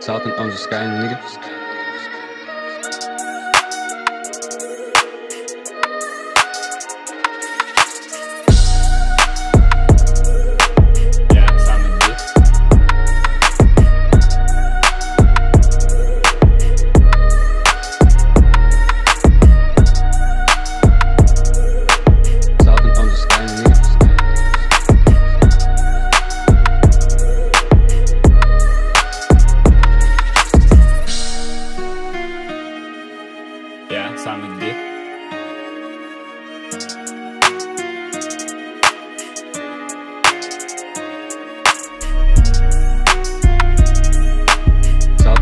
South and under the sky, nigga. Simon Dick. South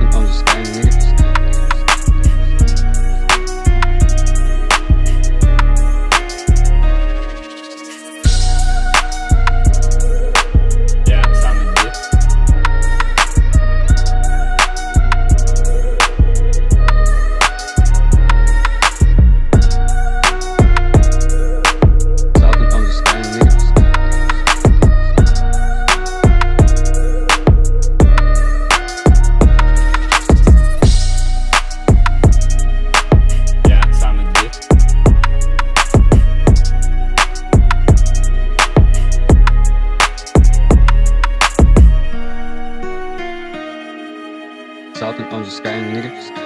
and under the sky, nigga.